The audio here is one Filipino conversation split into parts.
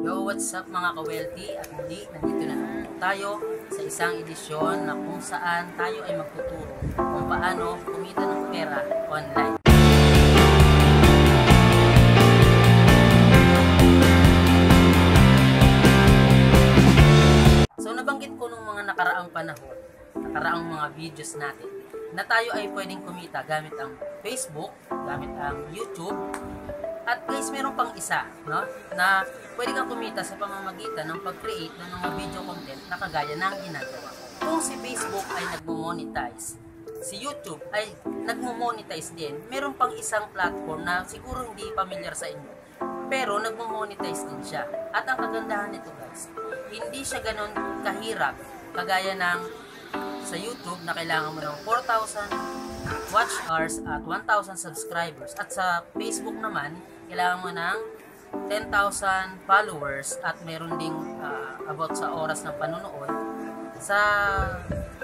Yo, what's up mga ka-wealthy? At muli, nandito na tayo sa isang edisyon na kung saan tayo ay magtuturo kung paano kumita ng pera online. So nabanggit ko nung mga nakaraang panahon, nakaraang mga videos natin na tayo ay pwedeng kumita gamit ang Facebook, gamit ang YouTube. At guys, meron pang isa, no? Na pwede kang kumita sa pamamagitan ng pag-create ng mga video content na kagaya ng ginagawa. Kung si Facebook ay nagmo-monetize, si YouTube ay nagmo-monetize din, meron pang isang platform na siguro hindi familiar sa inyo. Pero nagmo-monetize din siya. At ang kagandahan nito guys, hindi siya ganun kahirap kagaya ng sa YouTube na kailangan mo ng 4,000 watch hours at 1,000 subscribers, at sa Facebook naman kailangan mo ng 10,000 followers at meron ding about sa oras ng panonood. Sa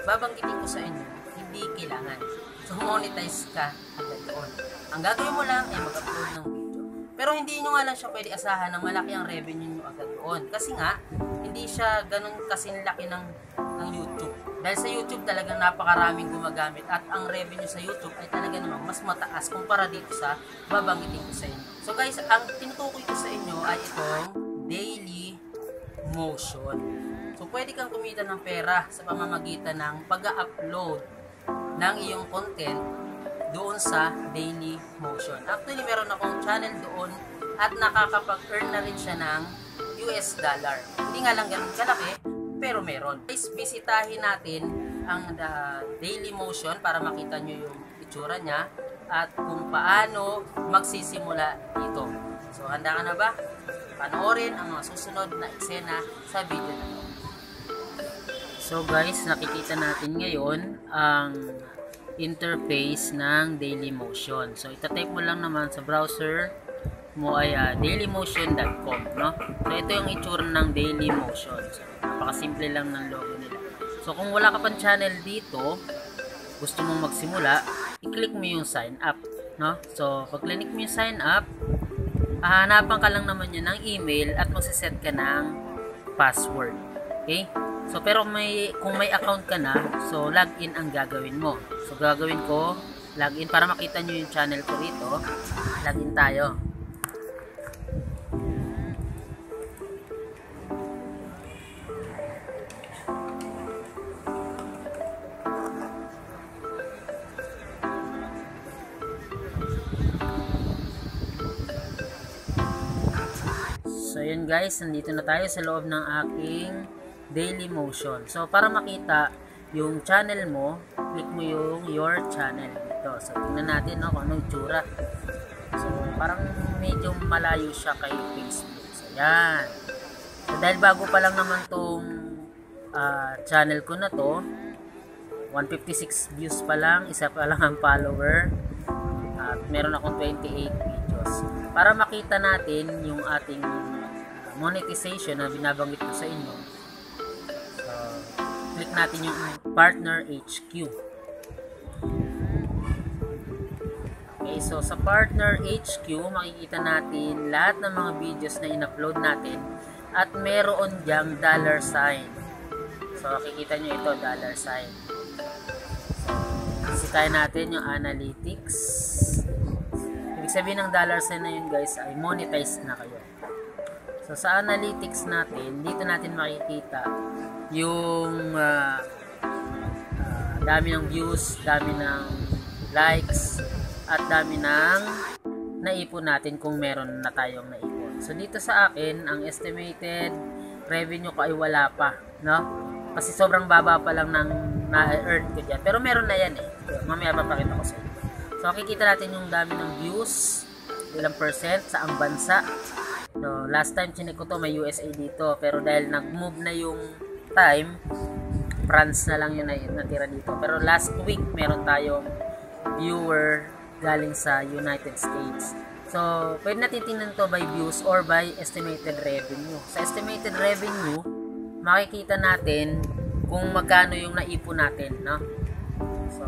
babanggitin ko sa inyo, hindi kailangan. So monetize ka agad doon. Ang gagawin mo lang ay mag-upload ng video. Pero hindi nyo nga lang siya pwede asahan ng malaki ang revenue nyo agad doon. Kasi nga, hindi siya ganun kasing laki ng YouTube. Dahil sa YouTube talagang napakaraming gumagamit at ang revenue sa YouTube ay talaga namang mas mataas kumpara dito sa babanggitin ko sa inyo. So guys, ang tinutukoy ko sa inyo ay itong Dailymotion. So pwede kang kumita ng pera sa pamamagitan ng pag-upload ng iyong content doon sa Dailymotion. Actually, meron akong channel doon at nakakapag-earn na rin siya ng US dollar. Hindi nga lang ganun kalaki, pero meron. Guys, bisitahin natin ang Dailymotion para makita nyo yung itsura niya at kung paano magsisimula ito. So, handa ka na ba? Panoorin ang mga susunod na eksena sa video na ito. So guys, nakikita natin ngayon ang interface ng Dailymotion. So, itatype mo lang naman sa browser mo ay dailymotion.com, no? So, ito yung itsura ng Dailymotion. So, napakasimple lang ng logo nila. So, kung wala ka pang channel dito, gusto mong magsimula, i-click mo yung sign up, no? So, pag-click mo yung sign up, hahanapan ka lang naman yun ng email at magsiset ka ng password. Okay? So, pero kung may account ka na, so, login ang gagawin mo. So, gagawin ko, login para makita nyo yung channel ko rito. Login tayo. So yun guys, nandito na tayo sa loob ng aking Dailymotion. So para makita yung channel mo, click mo yung your channel dito. So tingnan natin, no, kung anong tsura. So parang medyo malayo siya kay Facebook. So yan. So dahil bago pa lang naman tong channel ko na to, 156 views pa lang, isa pa lang ang follower. At meron akong 28 videos. Para makita natin yung ating monetization na binabanggit ko sa inyo, so, click natin yung Partner HQ. Okay, so sa Partner HQ makikita natin lahat ng mga videos na in-upload natin at meron dyang dollar sign. So makikita nyo ito, dollar sign. So isitayin natin yung analytics. Ibig sabihin ng dollar sign na yun guys ay monetize na kayo. So, sa analytics natin, dito natin makikita yung dami ng views, dami ng likes, at dami ng naipon natin kung meron na tayong naipon. So, dito sa akin, ang estimated revenue ko ay wala pa, no? Kasi sobrang baba pa lang ng na-earn ko dyan. Pero meron na yan eh. Mamaya papakita ko sa inyo. So, makikita natin yung dami ng views, ilang percent, sa ang bansa. So, last time chinik ko to, may USA dito, pero dahil nag-move na yung time, France na lang yun natira dito. Pero last week meron tayong viewer galing sa United States. So, pwede natin tingnan to by views or by estimated revenue. Sa estimated revenue, makikita natin kung magkano yung naipon natin, no? So,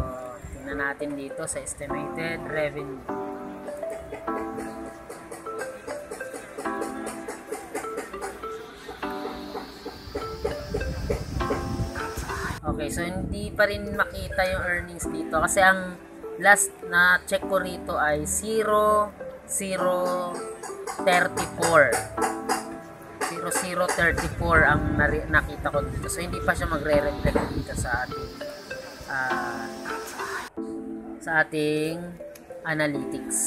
tingnan natin dito sa estimated revenue. Okay, so hindi pa rin makita yung earnings dito kasi ang last na check ko rito ay 0034 ang nakita ko dito. So hindi pa siya magre-reflect dito sa ating analytics.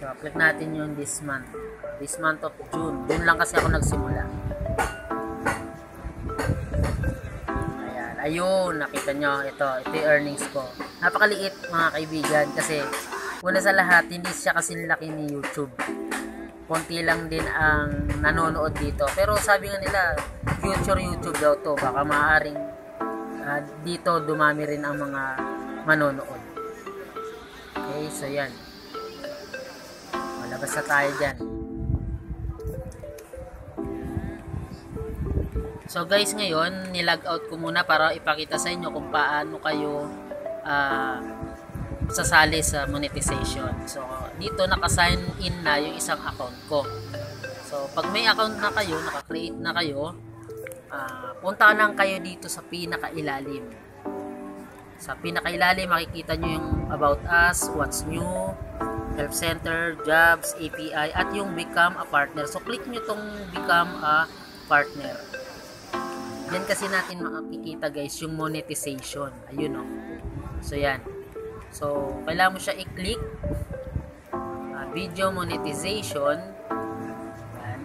So click natin yung this month of June. Doon lang kasi ako nagsimula. Ayan, ayun, nakita nyo, ito yung earnings ko. Napakaliit mga kaibigan kasi una sa lahat, hindi siya kasi laki ni YouTube. Konti lang din ang nanonood dito. Pero sabi nga nila, future YouTube daw to. Baka maaaring dito dumami rin ang mga manonood. Okay, so yan. Malabas na tayo dyan. So guys, ngayon, nilag out ko muna para ipakita sa inyo kung paano kayo sasali sa monetization. So dito naka-sign in na yung isang account ko. So pag may account na kayo, naka-create na kayo, punta lang kayo dito sa pinakailalim. Sa pinakailalim makikita nyo yung about us, what's new, help center, jobs, API, at yung become a partner. So click nyo tong become a partner. Yan kasi natin makikita guys yung monetization. Ayun o. So yan. So kailangan mo siya i-click. Video monetization. Yan.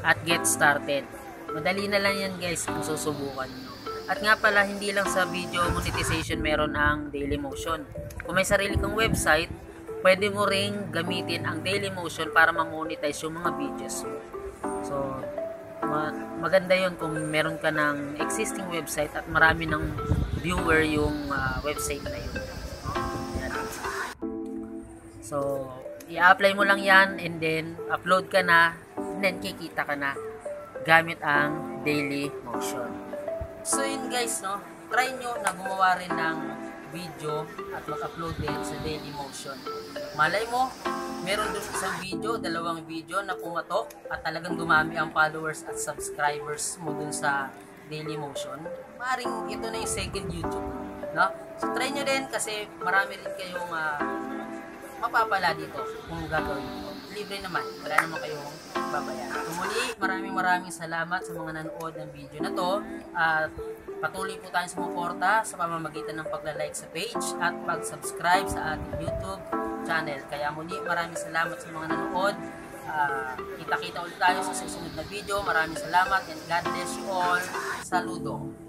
At get started. Madali na lang yan guys kung susubukan nyo. At nga pala hindi lang sa video monetization meron ang Dailymotion. Kung may sarili kang website, pwede mo ring gamitin ang Dailymotion para ma-monetize yung mga videos mo. So maganda yun kung meron ka ng existing website at marami ng viewer yung website na yun. Yan. So i-apply mo lang yan and then upload ka na and then kikita ka na gamit ang Dailymotion. So yun guys, no, try nyo na gumawa rin ng video at mag-upload din sa Dailymotion. Malay mo, meron doon isang video, dalawang video na pumatok at talagang dumami ang followers at subscribers mo dun sa Dailymotion. Maaring ito na yung second YouTube, no? So try nyo din kasi marami rin kayong mapapala dito kung gagawin ito. Libre naman, wala naman kayong babayaran. Muli, maraming salamat sa mga nanood ng video na to at patuloy po tayong sumuporta sa pamamagitan ng pagla-like sa page at pag-subscribe sa ating YouTube channel. Kaya muli, maraming salamat sa mga nanood. Kita-kita ulit tayo sa susunod na video. Maraming salamat and God bless you all. Saludo!